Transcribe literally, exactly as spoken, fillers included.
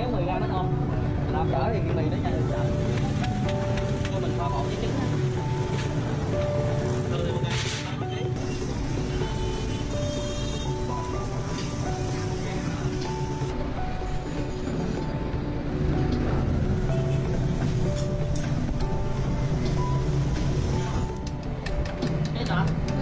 kéo mì ra nó ngon. Làm đỡ thì cái mì nó nhanh được chậm. Thôi mình pha bột với trứng. Cái đó